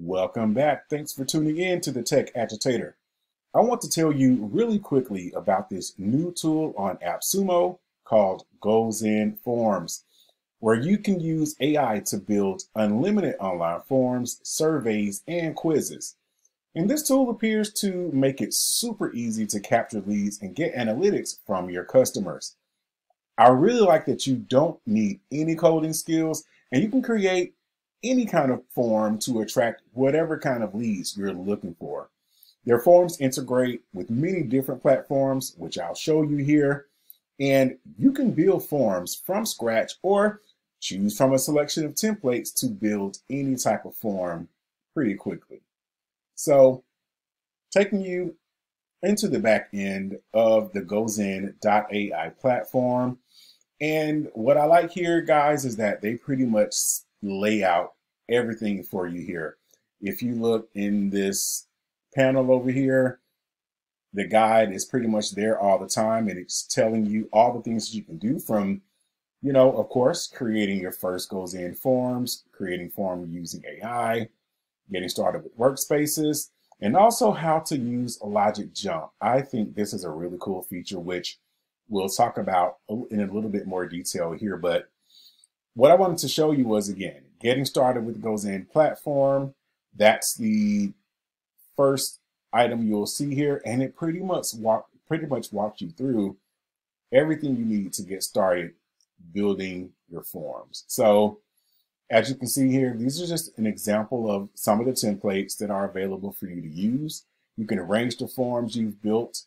Welcome back. Thanks for tuning in to the Tech Agitator. I want to tell you really quickly about this new tool on AppSumo called Gozen Forms, where you can use AI to build unlimited online forms, surveys, and quizzes. And this tool appears to make it super easy to capture leads and get analytics from your customers. I really like that you don't need any coding skills and you can create any kind of form to attract whatever kind of leads you're looking for. Their forms integrate with many different platforms, which I'll show you here. And you can build forms from scratch or choose from a selection of templates to build any type of form pretty quickly. So taking you into the back end of the Gozen.ai platform. And what I like here, guys, is that they pretty much lay out everything for you here. If you look in this panel over here, the guide is pretty much there all the time, and it's telling you all the things that you can do from, you know, of course, creating your first Gozen forms, creating form using AI, getting started with workspaces, and also how to use logic jump. I think this is a really cool feature, which we'll talk about in a little bit more detail here. But what I wanted to show you was, again, getting started with Gozen platform. That's the first item you'll see here, and it pretty much walks you through everything you need to get started building your forms. So as you can see here, these are just an example of some of the templates that are available for you to use. You can arrange the forms you've built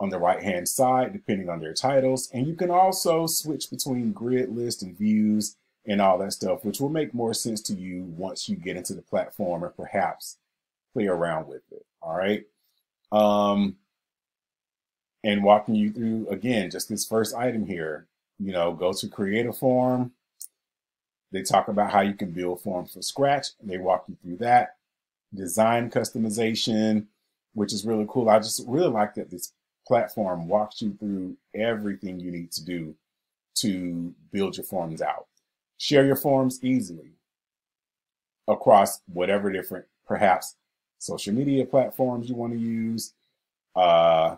on the right hand side depending on their titles, and you can also switch between grid, list, and views and all that stuff, which will make more sense to you once you get into the platform and perhaps play around with it. All right. And walking you through, again, just this first item here, you know, go to create a form. They talk about how you can build forms from scratch, and they walk you through that. Design customization, which is really cool. I just really like that this platform walks you through everything you need to do to build your forms out. Share your forms easily across whatever different, perhaps, social media platforms you want to use, your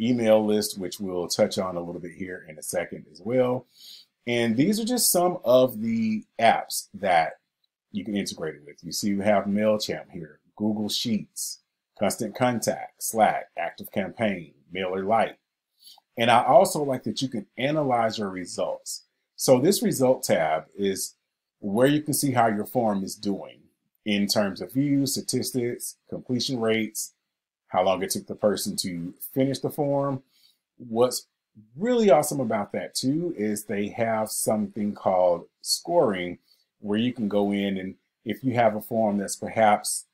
email list, which we'll touch on a little bit here in a second as well. And these are just some of the apps that you can integrate it with. You see, you have MailChimp here, Google Sheets, Constant Contact, Slack, Active Campaign, Mailer Lite. And I also like that you can analyze your results. So this result tab is where you can see how your form is doing in terms of views, statistics, completion rates, how long it took the person to finish the form. What's really awesome about that too is they have something called scoring, where you can go in, and if you have a form that's perhaps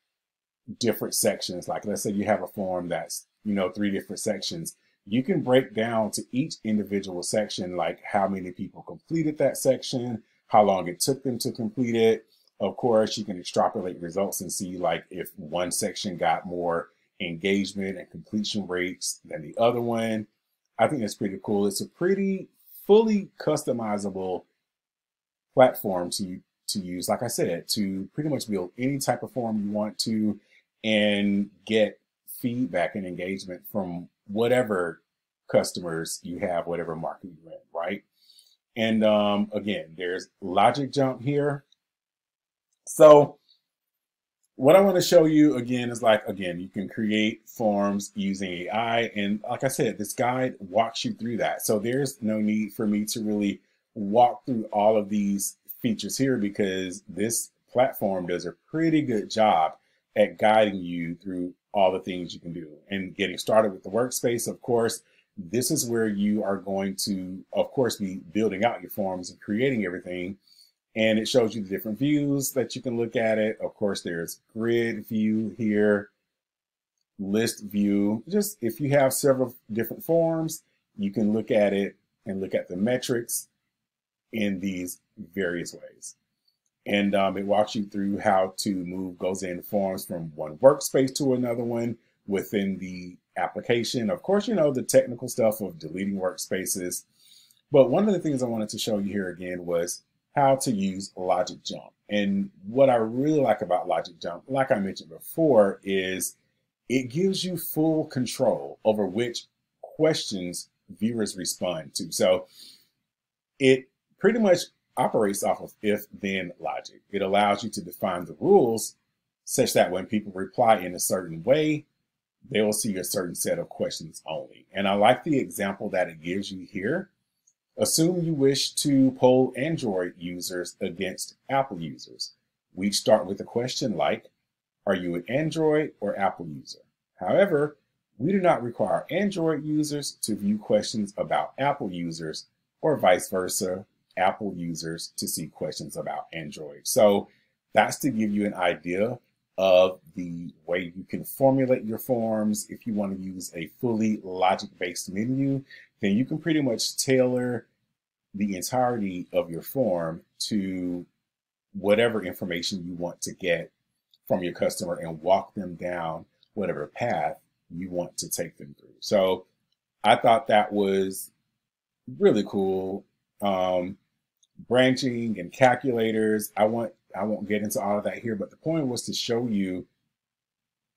different sections, like let's say you have a form that's, you know, 3 different sections, you can break down to each individual section, like how many people completed that section, how long it took them to complete it. Of course, you can extrapolate results and see, like, if one section got more engagement and completion rates than the other one. I think that's pretty cool. It's a pretty fully customizable platform to use, like I said, to pretty much build any type of form you want to and get feedback and engagement from whatever customers you have, whatever market you're in, right? And again, there's logic jump here. So what I want to show you again is, like, again, you can create forms using AI. And like I said, this guide walks you through that. So there's no need for me to really walk through all of these features here, because this platform does a pretty good job at guiding you through all the things you can do. And getting started with the workspace, of course, this is where you are going to, of course, be building out your forms and creating everything. And it shows you the different views that you can look at it. Of course, there's grid view here, list view. Just if you have several different forms, you can look at it and look at the metrics in these various ways. And it walks you through how to move Gozen forms from one workspace to another one within the application. Of course, you know, the technical stuff of deleting workspaces. But one of the things I wanted to show you here again was how to use Logic Jump. And what I really like about Logic Jump, like I mentioned before, is it gives you full control over which questions viewers respond to. So it pretty much operates off of if-then logic. It allows you to define the rules such that when people reply in a certain way, they will see a certain set of questions only. And I like the example that it gives you here. Assume you wish to poll Android users against Apple users. We start with a question like, are you an Android or Apple user? However, we do not require Android users to view questions about Apple users, or vice versa, Apple users to see questions about Android. So that's to give you an idea of the way you can formulate your forms. If you want to use a fully logic-based menu, then you can pretty much tailor the entirety of your form to whatever information you want to get from your customer and walk them down whatever path you want to take them through. So I thought that was really cool. Branching and calculators, I won't get into all of that here, but the point was to show you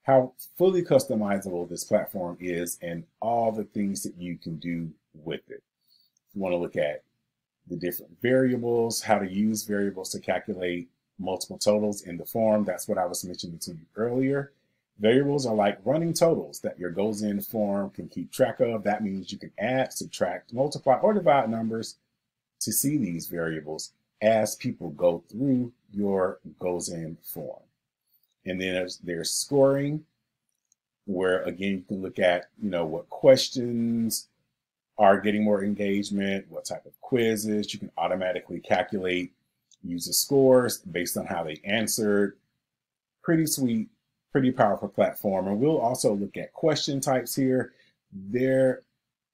how fully customizable this platform is and all the things that you can do with it. You want to look at the different variables, how to use variables to calculate multiple totals in the form. That's what I was mentioning to you earlier. Variables are like running totals that your Gozen form can keep track of. That means you can add, subtract, multiply, or divide numbers to see these variables as people go through your Gozen form. And then there's scoring, where again, you can look at, you know, what questions are getting more engagement, what type of quizzes. You can automatically calculate user scores based on how they answered. Pretty sweet, pretty powerful platform. And we'll also look at question types here. There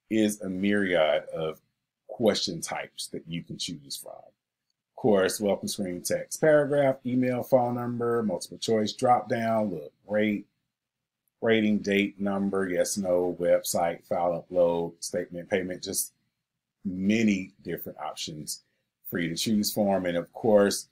is a myriad of question types that you can choose from. Of course, welcome screen, text, paragraph, email, phone number, multiple choice, drop down, look, rate, rating, date, number, yes, no, website, file upload, statement, payment, just many different options for you to choose from. And of course,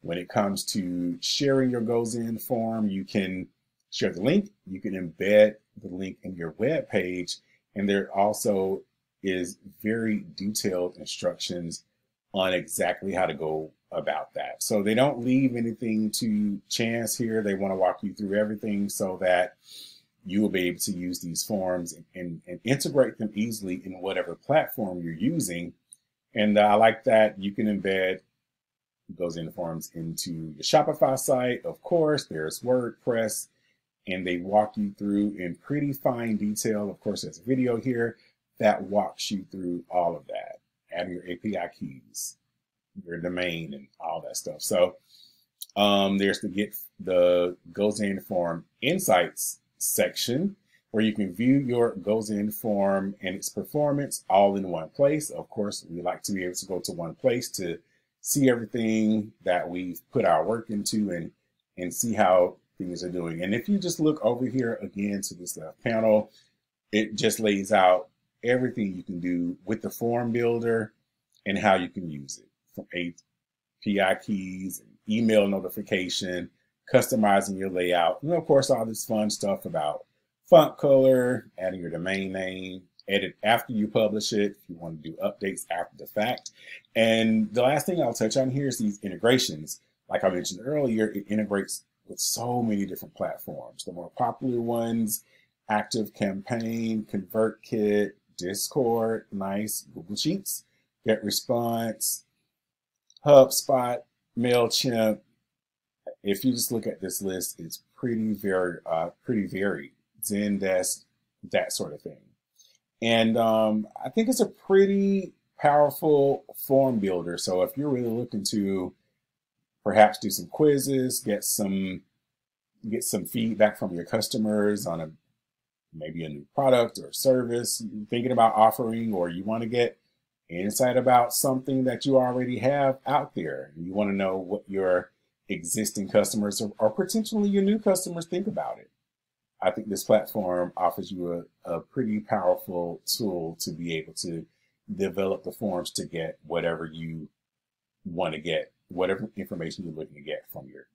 when it comes to sharing your Gozen form, you can share the link, you can embed the link in your web page, and there also is very detailed instructions on exactly how to go about that. So they don't leave anything to chance here. They want to walk you through everything so that you will be able to use these forms and integrate them easily in whatever platform you're using. And I like that you can embed Gozen forms into your Shopify site. Of course, there's WordPress, and they walk you through in pretty fine detail. Of course, there's a video here that walks you through all of that, adding your API keys, your domain, and all that stuff. So there's the Gozen form insights section, where you can view your Gozen form and its performance all in one place. Of course, we like to be able to go to one place to see everything that we've put our work into and see how things are doing. And if you just look over here again to this left panel, it just lays out everything you can do with the form builder and how you can use it, from API keys, email notification, customizing your layout, and of course all this fun stuff about font color, adding your domain name, edit after you publish it, if you want to do updates after the fact. And the last thing I'll touch on here is these integrations. Like I mentioned earlier, it integrates with so many different platforms. The more popular ones: Active Campaign, ConvertKit, Discord, Nice, Google Sheets, GetResponse, HubSpot, MailChimp. If you just look at this list, it's pretty varied. Zendesk, that sort of thing. And I think it's a pretty powerful form builder. So if you're really looking to perhaps do some quizzes, get some feedback from your customers on maybe a new product or service you're thinking about offering, or you want to get insight about something that you already have out there, you want to know what your existing customers or potentially your new customers think about it, I think this platform offers you a pretty powerful tool to be able to develop the forms to get whatever you want to get, whatever information you're looking to get from your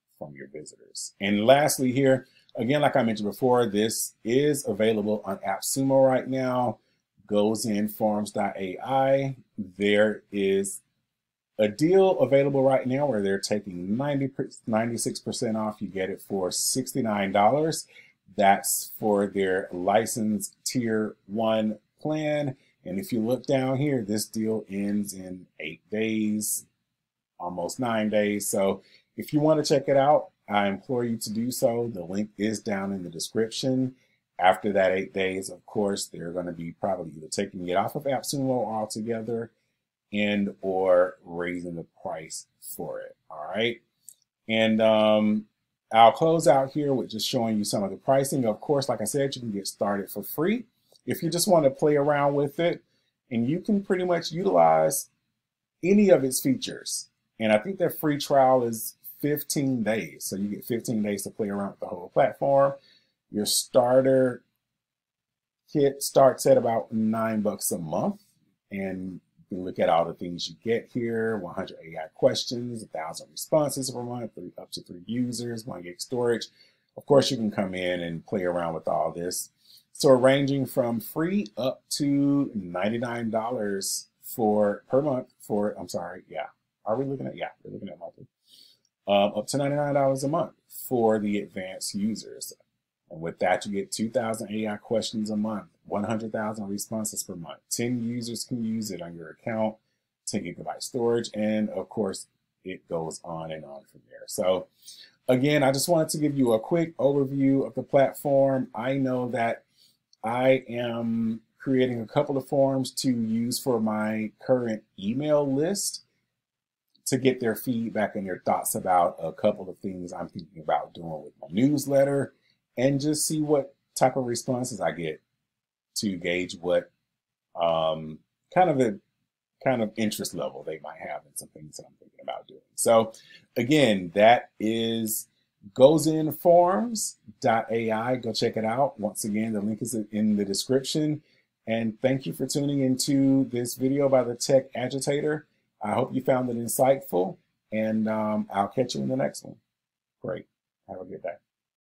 visitors. And lastly here, again, like I mentioned before, this is available on AppSumo right now, Gozen.ai. There is a deal available right now where they're taking 96% off. You get it for $69. That's for their license tier 1 plan. And if you look down here, this deal ends in 8 days, almost 9 days. So if you want to check it out, I implore you to do so. The link is down in the description. After that 8 days, of course, they're going to be probably either taking it off of AppSumo altogether and or raising the price for it. All right. And I'll close out here with just showing you some of the pricing. Of course, like I said, you can get started for free if you just want to play around with it, and you can pretty much utilize any of its features. And I think that free trial is 15 days. So you get 15 days to play around with the whole platform. Your starter kit starts at about $9 a month, and you can look at all the things you get here: 100 AI questions, 1,000 responses per month, up to 3 users, 1 gig storage. Of course, you can come in and play around with all this. So ranging from free up to $99 per month for, I'm sorry, yeah. Are we looking at, yeah, we're looking at monthly. Up to $99 a month for the advanced users. And with that, you get 2,000 AI questions a month, 100,000 responses per month. 10 users can use it on your account, 10 gigabyte storage, and of course, it goes on and on from there. So again, I just wanted to give you a quick overview of the platform. I know that I am creating a couple of forms to use for my current email list to get their feedback and their thoughts about a couple of things I'm thinking about doing with my newsletter, and just see what type of responses I get to gauge what kind of interest level they might have in some things that I'm thinking about doing. So again, that is gozenforms.ai. Go check it out. Once again, the link is in the description. And thank you for tuning into this video by the Tech Agitator. I hope you found it insightful, and I'll catch you in the next one. Great. Have a good day.